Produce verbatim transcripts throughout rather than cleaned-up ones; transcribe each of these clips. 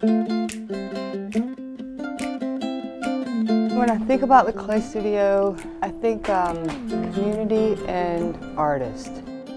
When I think about the Clay Studio, I think um, community and artist.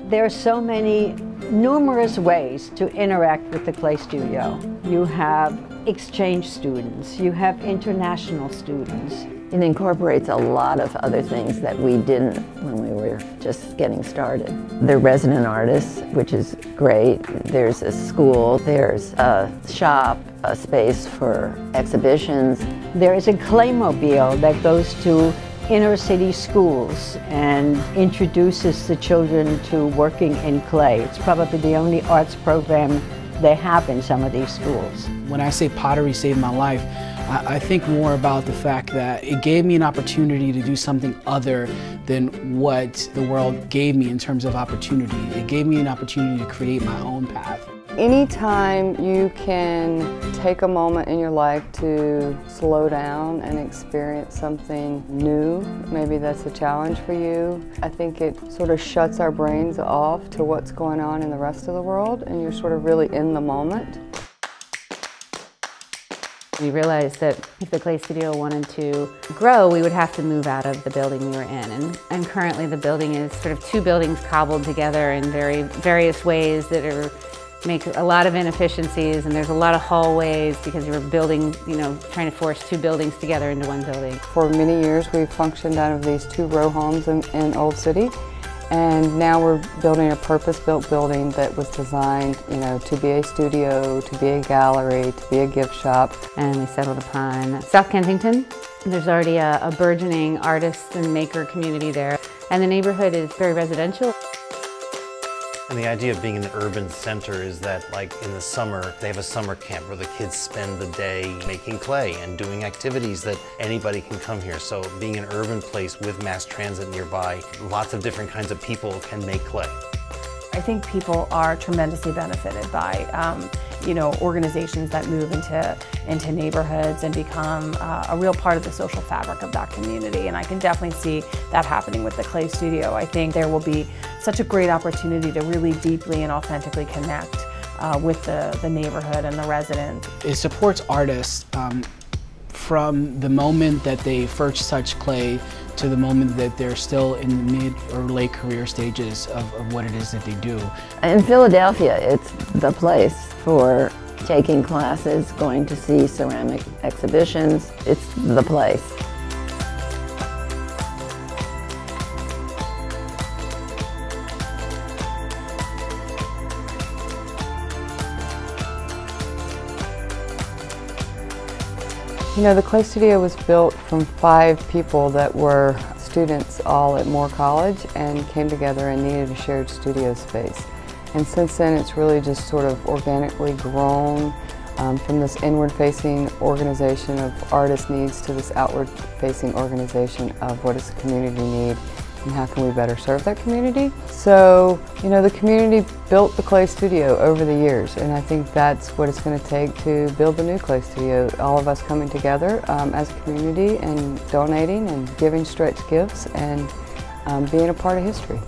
There are so many numerous ways to interact with the Clay Studio. You have exchange students, you have international students. It incorporates a lot of other things that we didn't when we were just getting started. There are resident artists, which is great. There's a school, there's a shop, a space for exhibitions. There is a claymobile that goes to inner city schools and introduces the children to working in clay. It's probably the only arts program they have in some of these schools. When I say pottery saved my life, I, I think more about the fact that it gave me an opportunity to do something other than what the world gave me in terms of opportunity. It gave me an opportunity to create my own path. Anytime you can take a moment in your life to slow down and experience something new, maybe that's a challenge for you. I think it sort of shuts our brains off to what's going on in the rest of the world, and you're sort of really in the moment. We realized that if the Clay Studio wanted to grow, we would have to move out of the building we were in. And, and currently the building is sort of two buildings cobbled together in very various ways that are make a lot of inefficiencies, and there's a lot of hallways because we were building, you know, trying to force two buildings together into one building. For many years we've functioned out of these two row homes in, in Old City, and now we're building a purpose-built building that was designed, you know, to be a studio, to be a gallery, to be a gift shop. And we settled upon South Kensington. There's already a, a burgeoning artist and maker community there, and the neighborhood is very residential. And the idea of being an urban center is that, like, in the summer, they have a summer camp where the kids spend the day making clay and doing activities that anybody can come here. So being an urban place with mass transit nearby, lots of different kinds of people can make clay. I think people are tremendously benefited by, um, you know, organizations that move into, into neighborhoods and become uh, a real part of the social fabric of that community. And I can definitely see that happening with the Clay Studio. I think there will be such a great opportunity to really deeply and authentically connect uh, with the, the neighborhood and the residents. It supports artists um, from the moment that they first touch clay to the moment that they're still in the mid or late career stages of, of what it is that they do. In Philadelphia, it's the place for taking classes, going to see ceramic exhibitions. It's the place. You know, the Clay Studio was built from five people that were students all at Moore College and came together and needed a shared studio space. And since then, it's really just sort of organically grown um, from this inward-facing organization of artist needs to this outward-facing organization of what does the community need and how can we better serve that community. So, you know, the community built the Clay Studio over the years, and I think that's what it's going to take to build the new Clay Studio. All of us coming together um, as a community and donating and giving stretch gifts and um, being a part of history.